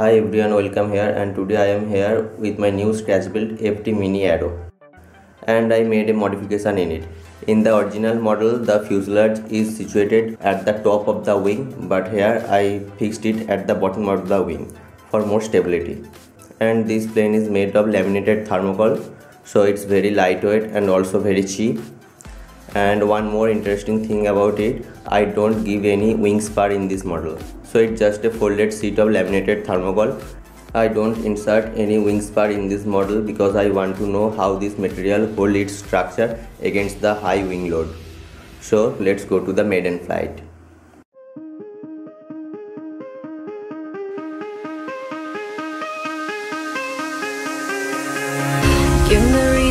Hi everyone, welcome here, and today I am here with my new scratch built FT-Mini Arrow, and I made a modification in it. In the original model, the fuselage is situated at the top of the wing, but here I fixed it at the bottom of the wing for more stability. And this plane is made of laminated thermocol, so it's very lightweight and also very cheap. And one more interesting thing about it, I don't give any wing spar in this model. So it's just a folded sheet of laminated thermocol. I don't insert any wing spar in this model because I want to know how this material holds its structure against the high wing load. So let's go to the maiden flight. Give me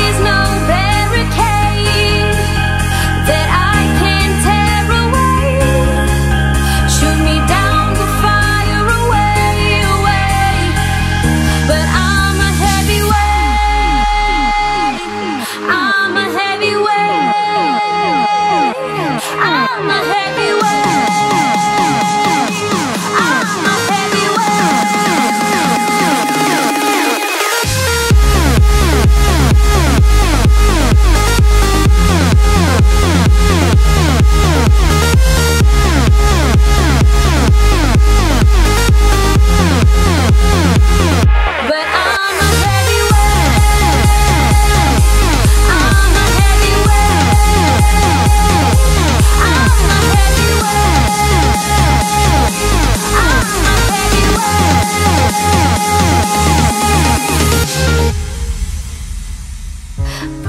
is no barricade that I can tear away, shoot me down the fire away, but